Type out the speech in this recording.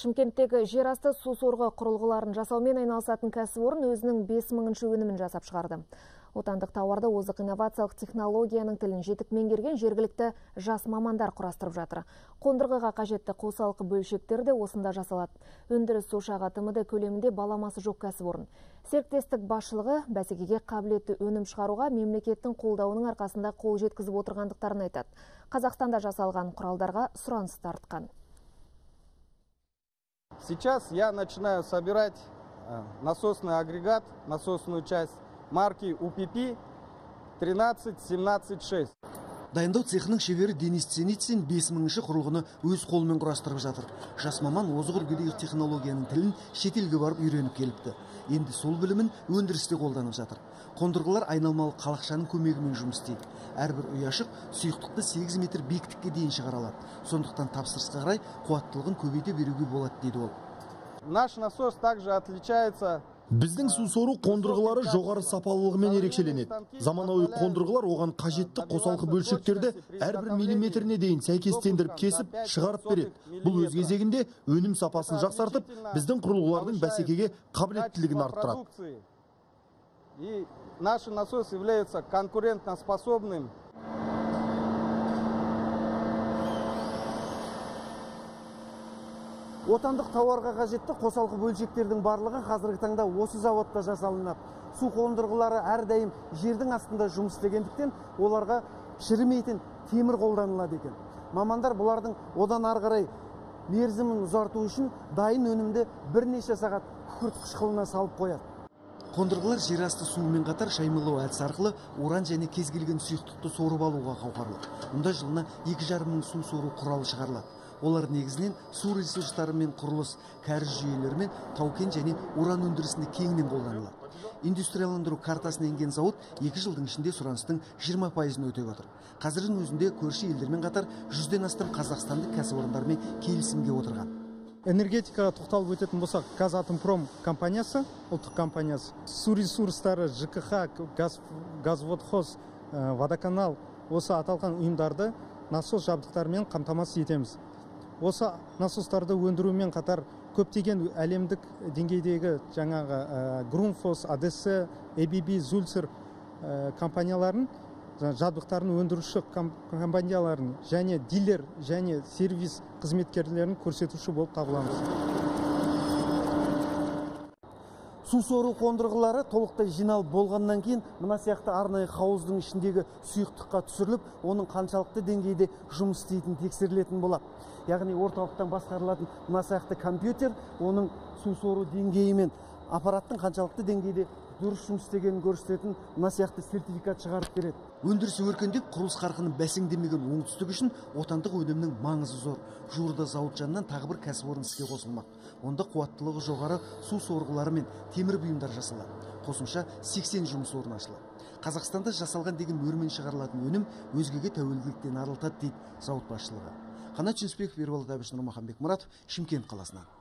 Шымкенттегі жерасты су сорғы құрылғыларын жасаумен айналысатын кәсіпорын өзінің 5000-ші өнімін жасап шығарды. Отандық тауарды озық инновациялық технологияның тілін жетік меңгерген жергілікті жас мамандар құрастырып жатыр. Қондырғыға қажетті қосалқы бөлшектер де осында жасалады. Өндіріс су шағатымыды көлемінде баламасы жоқ кәсіпорын. Серіктестік басшылығы бәсекеге қабілетті өнім шығаруға мемлекеттің қолдауының арқасында қол жеткізіп отырғандықтарын айтады. Қазақстанда жасалған құралдарға сұраныс артқан. Сейчас я начинаю собирать насосный агрегат, насосную часть марки УПП-1317-6. Дайындау цехның шебері Денис Ценитсен 5000-ші құрылғыны өз қолымен құрастырып жатыр. Жас маман озық үлгідегі технологияның тілін шетелге барып үйреніп келіпті. Енді сол білімін өндірісте қолданып жатыр. Қондырғылар айналмалы қалақшаның көмегімен жұмыс істейді. Әрбір ұяшық сұйықтықты 8 метр биіктікке дейін шығара алады. Сондықтан тапсырысқа қарай қуаттылығын көбейте беруге болады, дейді ол. Наш насос также отличается. Біздің су сору қондырғылары жоғары сапалылығымен ерекшеленеді. Заманауи қондырғылар оған қажетті қосалқы бөлшектерді әрбір миллиметріне дейін сәйкестендіріп кесіп, шығарып береді. Бұл өз кезегінде өнім сапасын жақсартып, біздің құрылғылардың бәсекеге қабілеттілігін арттырады. И наш насос является конкурентоспособным. Отандық тауарға қажетті қосалқы бөлшектердің барлығы қазіргі таңда осы заводта жасалынады. Су қондырғылары әрдайым жердің астында жұмыс істегендіктен оларға шірімейтін темір қолданылады екен. Мамандар бұлардың одан ары қарай мерзімін ұзарту үшін дайын өнімді бірнеше сағат күкірт қышқылына салып қояды. Қондырғылар жерасты суымен қатар шаймылау әдісі арқылы уран және кез келген сұйықтықты сорып алуға қауқарлы. Мұнда жылына 2,5 мың су сору құралы шығарылады. Олар негізінен су ресурстарымен, құрылыс, кәріз жүйелерімен, таукен және уран өндірісінде кеңінен қолданылады. Индустрияландыру картасын енген зауыт 2 жылдың ішінде сұраныстың 20%-ын өтеп отыр. Қазірдің өзінде көрші елдермен қатар 100-ден астам қазақстандық кәсіпорындармен келісімге отырған. Энергетикаға тоқталып өтетін болсақ, Қазатомпром компаниясы, ұлттық компаниясы, су ресурстары, ЖКХ, газводхоз, водоканал, осы аталған ұйымдарды насос жабдықтарымен қамтамасыз етеміз. Осы насостарды өндірумен қатар көптеген әлемдік деңгейдегі жаңағы Грунфос, АББ, Зульцер компанияларын, жабдықтарын өндіруші компанияларын және дилер және сервис қызметкерлерін көрсетуші болып табыламыз. Су сору қондырғылары толықтай жинал болғаннан кейін мына сияқты арнайы қауыздың ішіндегі сұйықтыққа түсіріліп, оның қаншалықты деңгейде жұмыс істейтін тексерілетін болады. Яғни орталықтан басқарылатын мына сияқты компьютер оның су сору деңгейімен аппараттың қаншалықты деңгейде дұрыс жұмыс істегенін көрсететін мына сияқты сертификат шығарып береді. Өндірісі өркендеп, құрылыс қарқыны бәсеңдемеген оңтүстік үшін отандық өнімнің маңызы зор. Жуырда зауыт жанынан тағы бір кәсіпорын іске қосылмақ. Онда қуаттылығы жоғары су сорғылары мен темір бұйымдар жасалады. Қосымша 80 жұмыс орны ашылады. Қазақстанда жасалған деген мөрмен шығарылатын өнім өзгеге тәуелділіктен арылтады, дейді зауыт басшылығы. Қанат Жүнісбеков, Ерболат Әбішұлы, Махамбек Мұратов, Шымкент қаласынан.